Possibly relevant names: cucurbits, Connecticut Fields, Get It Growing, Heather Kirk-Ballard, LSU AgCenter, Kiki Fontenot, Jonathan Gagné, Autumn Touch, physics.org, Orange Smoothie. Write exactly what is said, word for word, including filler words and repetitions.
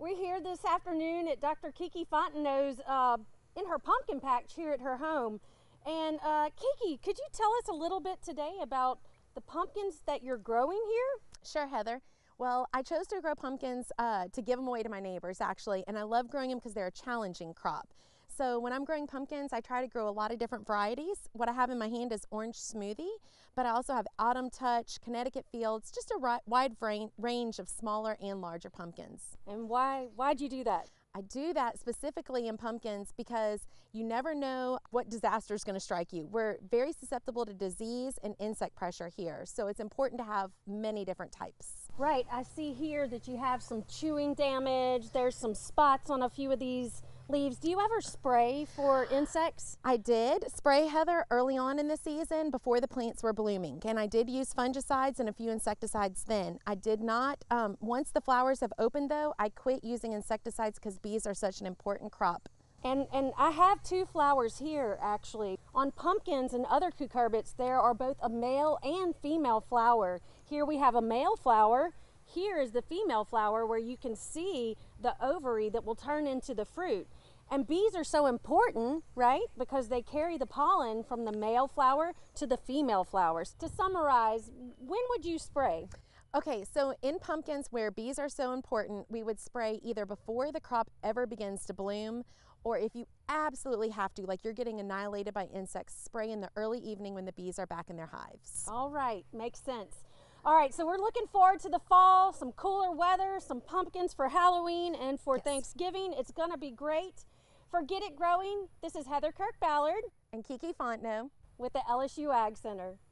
We're here this afternoon at Doctor Kiki Fontenot's uh, in her pumpkin patch here at her home. And uh, Kiki, could you tell us a little bit today about the pumpkins that you're growing here? Sure, Heather. Well, I chose to grow pumpkins uh, to give them away to my neighbors, actually, and I love growing them because they're a challenging crop. So when I'm growing pumpkins, I try to grow a lot of different varieties. What I have in my hand is Orange Smoothie, but I also have Autumn Touch, Connecticut Fields, just a wide range of smaller and larger pumpkins. And why, why'd you do that? I do that specifically in pumpkins because you never know what disaster is going to strike you. We're very susceptible to disease and insect pressure here, so it's important to have many different types. Right, I see here that you have some chewing damage, there's some spots on a few of these leaves. Do you ever spray for insects? I did spray, Heather, early on in the season before the plants were blooming, and I did use fungicides and a few insecticides then. I did not, um, once the flowers have opened though, I quit using insecticides because bees are such an important crop. And, and I have two flowers here actually. On pumpkins and other cucurbits, there are both a male and female flower. Here we have a male flower. Here is the female flower where you can see the ovary that will turn into the fruit. And bees are so important, right? Because they carry the pollen from the male flower to the female flowers. To summarize, when would you spray? Okay, so in pumpkins where bees are so important, we would spray either before the crop ever begins to bloom, or if you absolutely have to, like you're getting annihilated by insects, spray in the early evening when the bees are back in their hives. All right, makes sense. All right, so we're looking forward to the fall, some cooler weather, some pumpkins for Halloween and for yes. Thanksgiving. It's gonna be great. For Get It Growing, this is Heather Kirk-Ballard. And Kiki Fontenot. With the L S U Ag Center.